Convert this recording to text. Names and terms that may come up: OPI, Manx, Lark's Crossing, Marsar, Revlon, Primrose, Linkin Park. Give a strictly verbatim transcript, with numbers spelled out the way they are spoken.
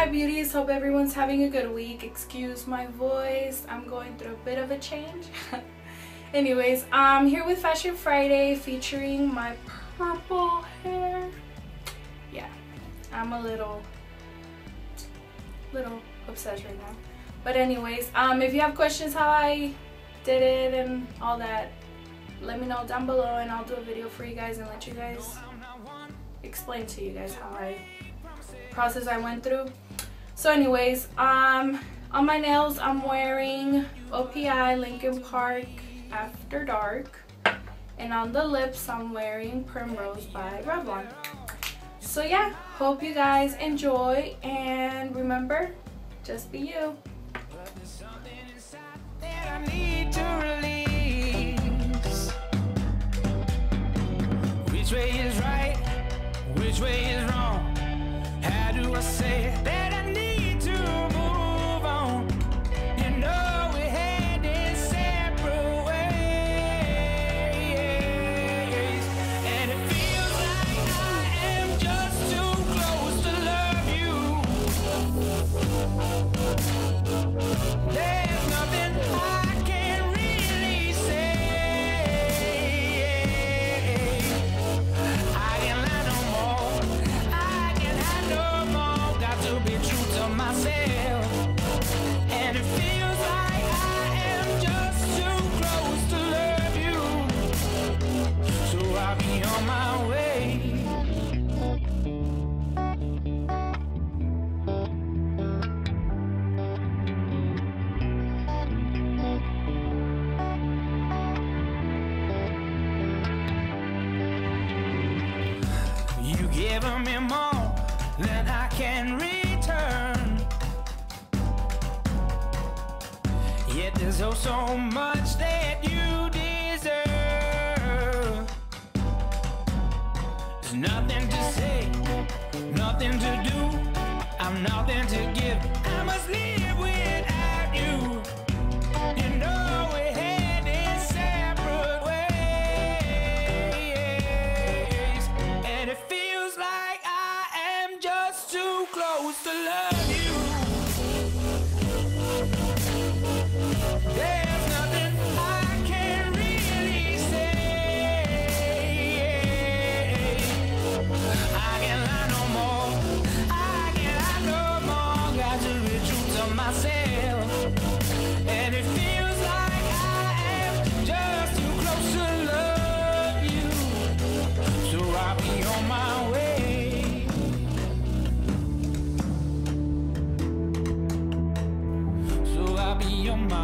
Hi beauties, hope everyone's having a good week. Excuse my voice, I'm going through a bit of a change. Anyways, I'm here with Fashion Friday featuring my purple hair. Yeah, I'm a little, little obsessed right now. But anyways, um, if you have questions how I did it and all that, let me know down below and I'll do a video for you guys and let you guys explain to you guys how I process I went through. So anyways, um, on my nails I'm wearing O P I Linkin Park After Dark, and on the lips I'm wearing Primrose by Revlon. So yeah, hope you guys enjoy, and remember, just be you. Which way is right? Which way is wrong? How do I say that I need to move on? You know we're headed separate ways, and it feels like I am just too close to love you. There's nothing I can really say. I can't lie no more, I can't hide no more. Got to be true to myself, and it feels like I am just too close to love you. So I'll be on my way. You give me more than I can return, yet there's oh so much that you deserve. There's nothing to say, nothing to do, I'm nothing to give, I must live without you. You know we're headed separate ways, and it feels like I am just too close to love you. There's nothing I can really say. I can't lie no more, I can't lie no more. Got to be true to myself, and it feels like I am just too close to love you. So I'll be on my way. So I'll be on my